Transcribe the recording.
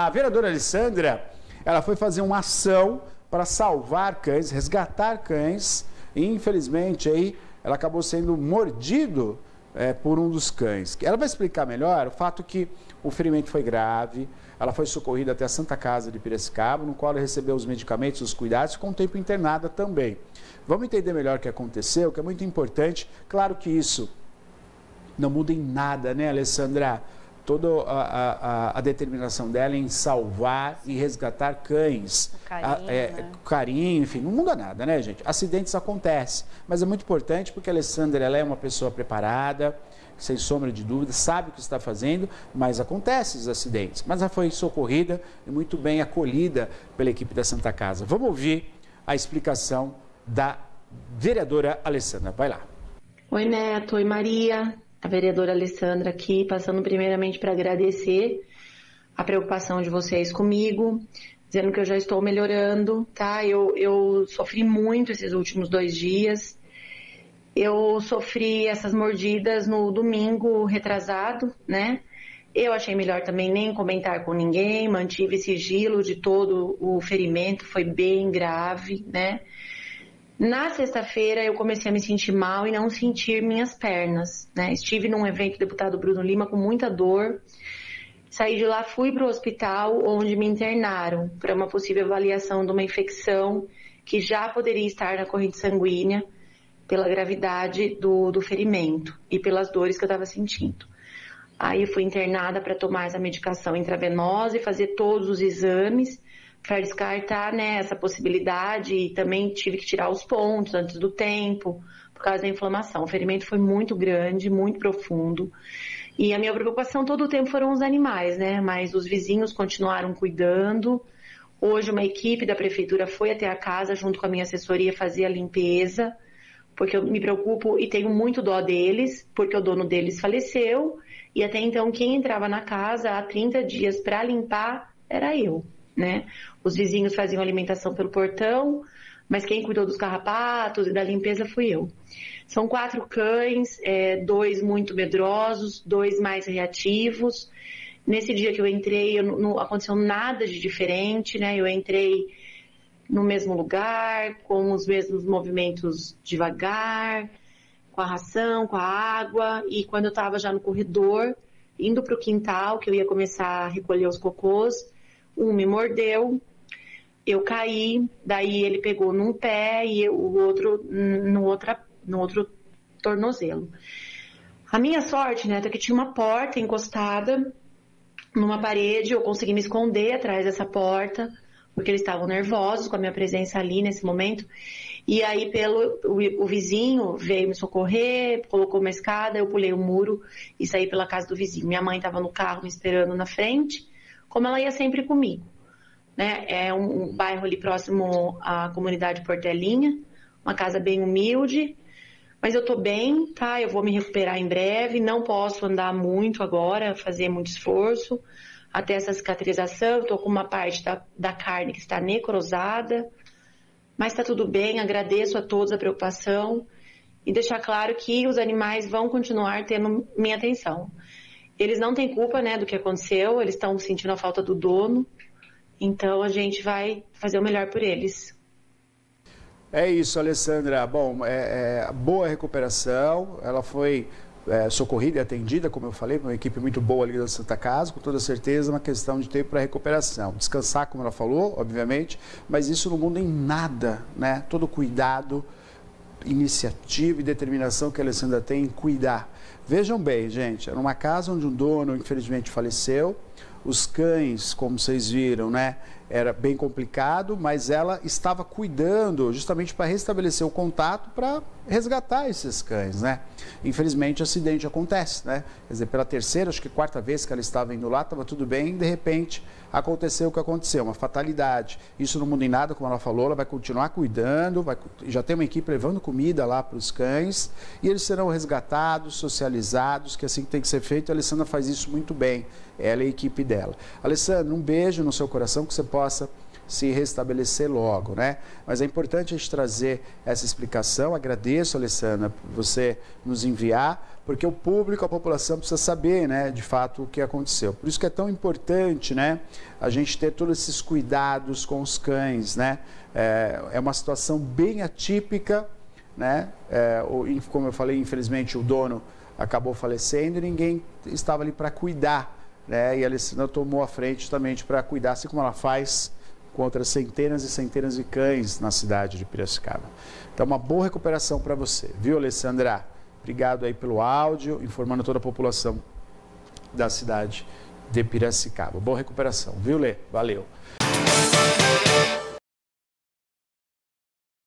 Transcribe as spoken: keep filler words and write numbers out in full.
A vereadora Alessandra, ela foi fazer uma ação para salvar cães, resgatar cães. E, infelizmente, aí, ela acabou sendo mordido é, por um dos cães. Ela vai explicar melhor o fato que o ferimento foi grave. Ela foi socorrida até a Santa Casa de Piracicaba, no qual ela recebeu os medicamentos, os cuidados, ficou um tempo internada também. Vamos entender melhor o que aconteceu, que é muito importante. Claro que isso não muda em nada, né, Alessandra? Toda a, a, a determinação dela em salvar e resgatar cães. O carinho, a, é, né? Carinho, enfim, não muda nada, né, gente? Acidentes acontecem, mas é muito importante porque a Alessandra, ela é uma pessoa preparada, sem sombra de dúvida, sabe o que está fazendo, mas acontecem os acidentes. Mas ela foi socorrida e muito bem acolhida pela equipe da Santa Casa. Vamos ouvir a explicação da vereadora Alessandra. Vai lá. Oi, Neto. Oi, Maria. A vereadora Alessandra aqui, passando primeiramente para agradecer a preocupação de vocês comigo, dizendo que eu já estou melhorando, tá? Eu, eu sofri muito esses últimos dois dias. Eu sofri essas mordidas no domingo retrasado, né? Eu achei melhor também nem comentar com ninguém, mantive sigilo de todo o ferimento, foi bem grave, né? Na sexta-feira eu comecei a me sentir mal e não sentir minhas pernas, né? Estive num evento do deputado Bruno Lima com muita dor. Saí de lá, fui para o hospital onde me internaram para uma possível avaliação de uma infecção que já poderia estar na corrente sanguínea pela gravidade do, do ferimento e pelas dores que eu estava sentindo. Aí eu fui internada para tomar essa medicação intravenosa e fazer todos os exames para descartar, né, essa possibilidade, e também tive que tirar os pontos antes do tempo, por causa da inflamação. O ferimento foi muito grande, muito profundo, e a minha preocupação todo o tempo foram os animais, né, mas os vizinhos continuaram cuidando. Hoje uma equipe da prefeitura foi até a casa, junto com a minha assessoria, fazer a limpeza, porque eu me preocupo e tenho muito dó deles, porque o dono deles faleceu, e até então quem entrava na casa há trinta dias para limpar era eu, né? Os vizinhos faziam alimentação pelo portão, mas quem cuidou dos carrapatos e da limpeza fui eu. São quatro cães, é, dois muito medrosos, dois mais reativos. Nesse dia que eu entrei, eu, não aconteceu nada de diferente, né? Eu entrei no mesmo lugar, com os mesmos movimentos devagar, com a ração, com a água, e quando eu estava já no corredor, indo para o quintal, que eu ia começar a recolher os cocôs, um me mordeu, eu caí, daí ele pegou num pé e eu, o outro no, outra, no outro tornozelo. A minha sorte, Neto, é que tinha uma porta encostada numa parede, eu consegui me esconder atrás dessa porta, porque eles estavam nervosos com a minha presença ali nesse momento, e aí pelo, o, o vizinho veio me socorrer, colocou uma escada, eu pulei o muro e saí pela casa do vizinho. Minha mãe estava no carro me esperando na frente, como ela ia sempre comigo, né? É um, um bairro ali próximo à comunidade Portelinha, uma casa bem humilde, mas eu tô bem, tá? Eu vou me recuperar em breve, não posso andar muito agora, fazer muito esforço, até essa cicatrização, eu tô com uma parte da, da carne que está necrosada, mas tá tudo bem, agradeço a todos a preocupação e deixar claro que os animais vão continuar tendo minha atenção. Eles não têm culpa, né, do que aconteceu, eles estão sentindo a falta do dono, então a gente vai fazer o melhor por eles. É isso, Alessandra. Bom, é, é, boa recuperação, ela foi é, socorrida e atendida, como eu falei, por uma equipe muito boa ali da Santa Casa, com toda certeza uma questão de tempo para recuperação. Descansar, como ela falou, obviamente, mas isso não muda em nada, né? Todo cuidado, iniciativa e determinação que a Alessandra tem em cuidar. Vejam bem, gente, era uma casa onde um dono, infelizmente, faleceu. Os cães, como vocês viram, né, era bem complicado, mas ela estava cuidando justamente para restabelecer o contato, para resgatar esses cães, né? Infelizmente, o acidente acontece, né? Quer dizer, pela terceira, acho que quarta vez que ela estava indo lá, estava tudo bem, de repente aconteceu o que aconteceu, uma fatalidade. Isso não muda em nada, como ela falou, ela vai continuar cuidando, vai, já tem uma equipe levando comida lá para os cães, e eles serão resgatados, socializados, que assim tem que ser feito. A Alessandra faz isso muito bem, ela e a equipe dela. Alessandra, um beijo no seu coração, que você possa se restabelecer logo, né? Mas é importante a gente trazer essa explicação. Agradeço, Alessandra, por você nos enviar, porque o público, a população precisa saber, né, de fato, o que aconteceu. Por isso que é tão importante, né, a gente ter todos esses cuidados com os cães, né? É, é uma situação bem atípica, né? É, como eu falei, infelizmente o dono acabou falecendo e ninguém estava ali para cuidar, né? E a Alessandra tomou a frente justamente para cuidar, assim como ela faz contra centenas e centenas de cães na cidade de Piracicaba. Então, uma boa recuperação para você, viu, Alessandra? Obrigado aí pelo áudio, informando toda a população da cidade de Piracicaba. Boa recuperação, viu, Lê? Valeu.